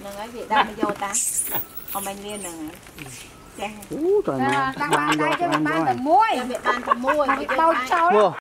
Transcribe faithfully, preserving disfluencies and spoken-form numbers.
Nâng ấy vị đang vô ta. Còn mình liên nâng ấy. Ú trời nè. Đang bán đây chứ mình bán tầm muối. Mình bán tầm muối. Mình bao cháu lắm.